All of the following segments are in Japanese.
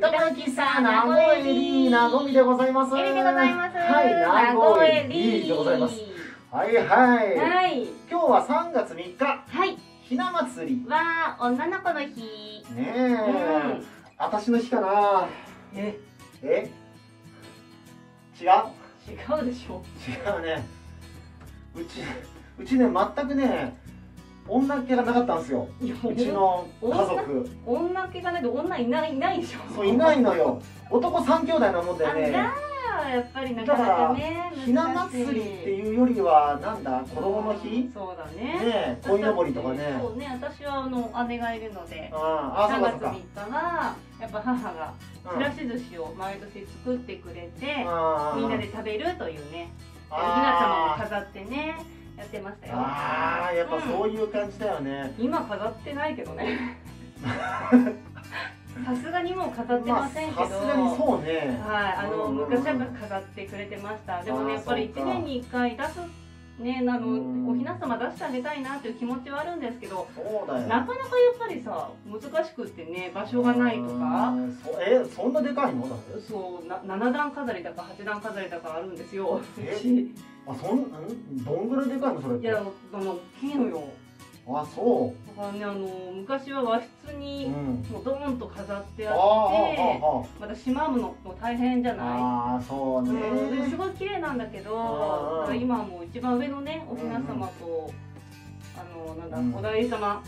ともきさん、名古屋リーなごみでございます。エリでございます。はい、名古屋リーでございます。はいはい。はい。今日は3月3日。はい。ひな祭り。わあ、女の子の日。ねえ。私の日かな。え。違う。違うでしょ。違うね。うちね、全くね。女っ気がなかったんですよ。うちの家族。女っ気がないと女いないでしょ。そういないのよ。男3兄弟なもんでね。じゃあやっぱりなかなかね。ひな祭りっていうよりはなんだ子供の日。そうだね。ねこいのぼりとかね。そうね。私は姉がいるので、3月3日はやっぱ母がちらし寿司を毎年作ってくれて、みんなで食べるというね。ひな様を飾ってね。やってましたよ。ああ、やっぱそういう感じだよね。今飾ってないけどね。さすがにもう飾ってませんけど。さすがにそうね。はい、昔は飾ってくれてました。でもね、やっぱり1年に1回出す。ね、おひなさま出してあげたいなという気持ちはあるんですけど。なかなかやっぱりさ、難しくってね、場所がないとか。そんなでかいのだって。そう、7段飾りだか8段飾りだかあるんですよ。あ、どんぐらいでかいのそれって。いや、大きいのよ。あ、そう。だからね、昔は和室に、もうドーンと飾ってあって。またしまうのも大変じゃない。ああ、そうね。すごい綺麗なんだけど、今はもう一番上のね、おひなさまと。おだい様。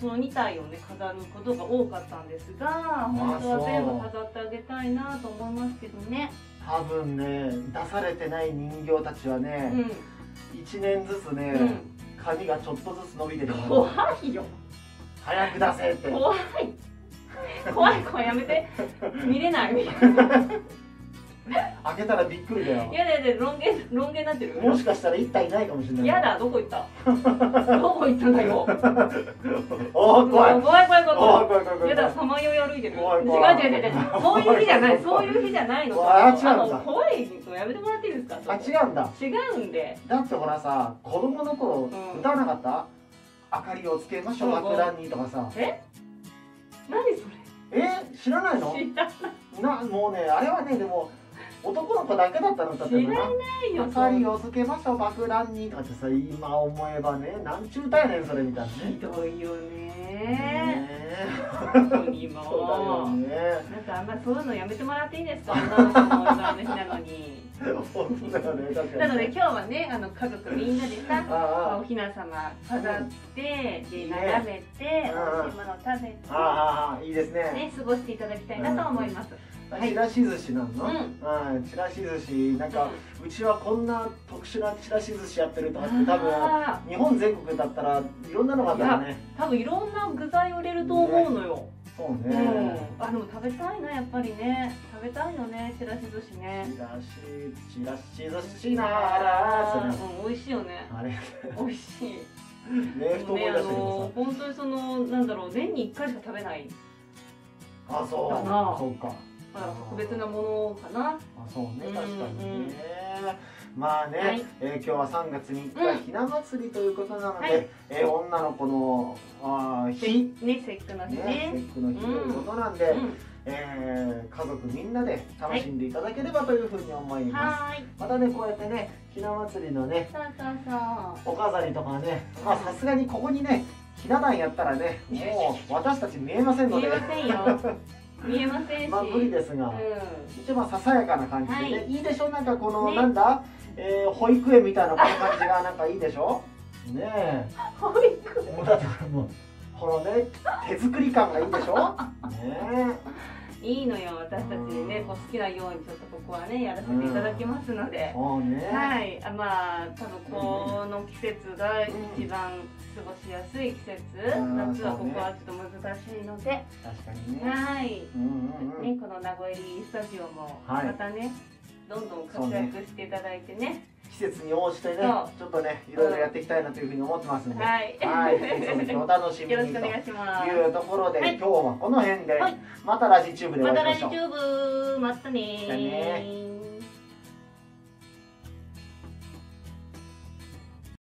その2体をね、飾ることが多かったんですが、本当は全部飾ってあげたいなと思いますけどね。多分ね、出されてない人形たちはね。1年ずつね。髪がちょっとずつ伸びてる。怖いよ。早く出せって。怖いやめて。見れない。開けたらびっくりだよ。いやだよ、ロン毛になってる。もしかしたら1体いないかもしれない。いやだ、どこ行った。んだよ。おお、怖い。やだ、さまよい歩いてる。違う。そういう日じゃないの。怖いのやめてもらっていいですか。あ、違うんだ。違うんで。だってほらさ、子供の頃歌わなかった。明かりをつけましょう、爆弾にとかさ。何それ。知らないの。もうね、あれはね、でも。男の子だけだったのだってな。知らないよ。明かりをつけましょう爆弾にとかってさ、今思えばね、なんちゅう歌やねんそれみたいな。ひどいよね。本当にもう。なんかあんまそういうのやめてもらっていいですか。女の子の女の日なのに。本当だよね。確かに。なので今日はね、家族みんなでさ、おひなさま飾って、で眺めて、おいしいもの食べて、ああいいですね。ね、過ごしていただきたいなと思います。ちらし寿司なの？うん、ちらし寿司なんかうちはこんな特殊なちらし寿司やってるとかって多分日本全国だったらいろんなのがあったらね。多分いろんな具材を入れると思うのよ。そうね。あ、でも食べたいなやっぱりね。食べたいよねちらし寿司ね。ちらし寿司なら。うん、美味しいよね。あれ。美味しい。ね、太もも出してください。本当になんだろう、年に1回しか食べない。あ、そう。そうか。特別なものかな。そうね、確かにね。まあね、今日は3月3日ひな祭りということなので、女の子の日ね、節句の日ね、節句の日ということなんで、家族みんなで楽しんでいただければというふうに思います。またね、こうやってね、ひな祭りのね、お飾りとかね、まあさすがにここにね、ひな壇やったらね、もう私たち見えませんので。見えませんよ。見えませんし、まあ無理ですが、一応まあささやかな感じでね、いいでしょ。なんかこのなんだ、保育園みたいなこの感じがなんかいいでしょ。ねえ。保育園。もうだからもうこのね、手作り感がいいでしょ。ねえ。いいのよ、私たちにね、こう好きなようにちょっとここはね、やらせていただきますので。そうね。はい。まあ多分この季節が一番過ごしやすい季節。夏はここはちょっと難しいので。確かにね。はい。ね、この名古屋リースタジオもまたね、どんどん活躍していただいてね。季節に応じてね、ちょっとね、いろいろやっていきたいなというふうに思ってますので。はい。はい。お楽しみに。よろしくお願いします。というところで、今日はこの辺で、またラジチューブでお会いしましょう。またラジチューブ、またね。